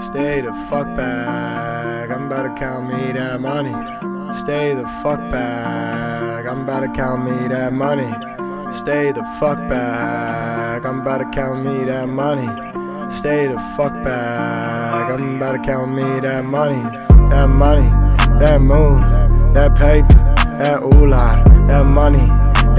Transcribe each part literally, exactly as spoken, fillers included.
Stay the fuck back, I'm about to count me that money. Stay the fuck back, I'm about to count me that money. Stay the fuck back, I'm about to count me that money. Stay the fuck back, I'm about to count me that money. That money, that moon, that paper, that oolah. That money,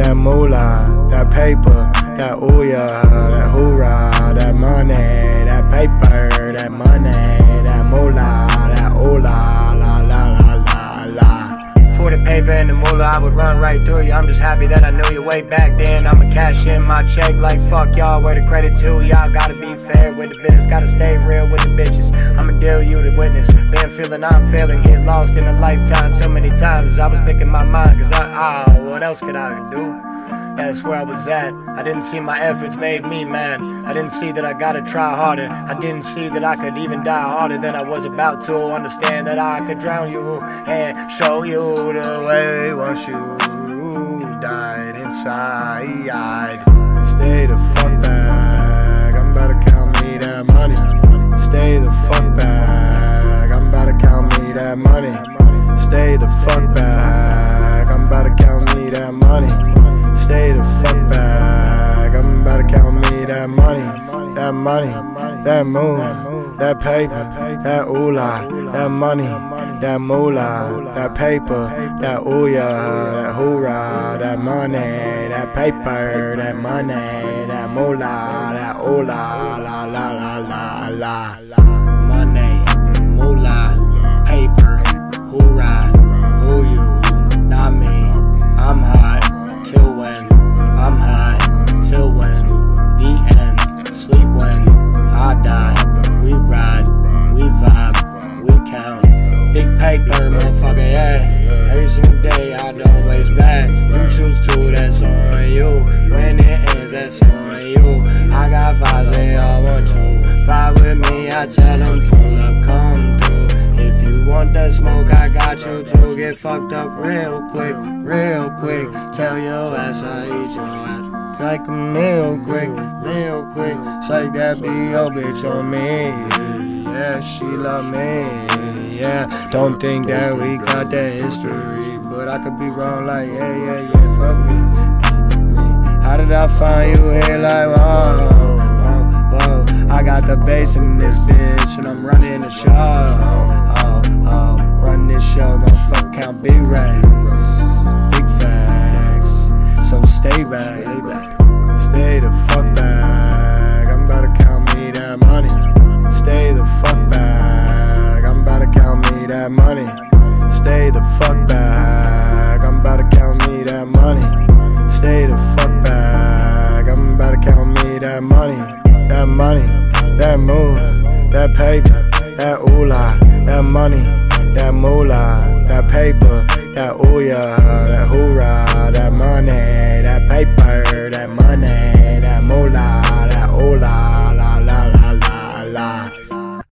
that moolah, that paper, that ooyah, that hoorah. That money, that paper, that money, that moolah, that oolah, la la la la la. For the paper and the moolah, I would run right through you. I'm just happy that I knew you way back then. I'ma cash in my check like fuck y'all, where the credit to y'all. Gotta be fair with the business, gotta stay real with the bitches. I'ma deal you the witness. Been feeling I'm failing, get lost in a lifetime. So many times I was picking my mind, cause I, oh, what else could I do? That's where I was at. I didn't see my efforts made me mad. I didn't see that I gotta try harder. I didn't see that I could even die harder than I was about to. Understand that I could drown you and show you the way once you died inside. Stay the fuck back, I'm about to count me that money. Stay the fuck back, I'm about to count me that money. Stay the fuck back, I'm about to count me that money. Stay the fuck back, I'm about to count me that money. That money, that moon, that paper, that oolah. That money, that moolah, that paper, that ooyah, that hoorah. That money, that paper, that money, that moolah, that oolah, la la la la la. Money, moolah, paper, hoorah, who you, not me, I'm hot. Till when I'm high, till when the end, sleep when I die, we ride, we vibe, we count. Big paper, motherfucker, yeah. Every single day I don't waste that. You choose to, that's on you. When it ends, that's on you. I got vibes, they all want to fight with me, I tell them pull up, come through. If you want that smoke, I got you too. Get fucked up real quick, real quick. Tell your ass I eat your ass like a meal quick, real quick. It's like that B O bitch on me. Yeah, she love me. Yeah, don't think that we got that history, but I could be wrong like, yeah, yeah, yeah, fuck me. How did I find you here like, whoa, whoa, whoa. I got the bass in this bitch and I'm running the show. Show, don't fuck count big racks, big facts, so stay back, stay the fuck back, I'm about to count me that money, stay the fuck back, I'm about to count me that money, stay the fuck back, I'm about to count me that money, stay the fuck back, I'm about to count me that money, that money, that moon, that paper, that oolah, that money. That moolah, that paper, that ooyah, that hoorah, that money, that paper, that money.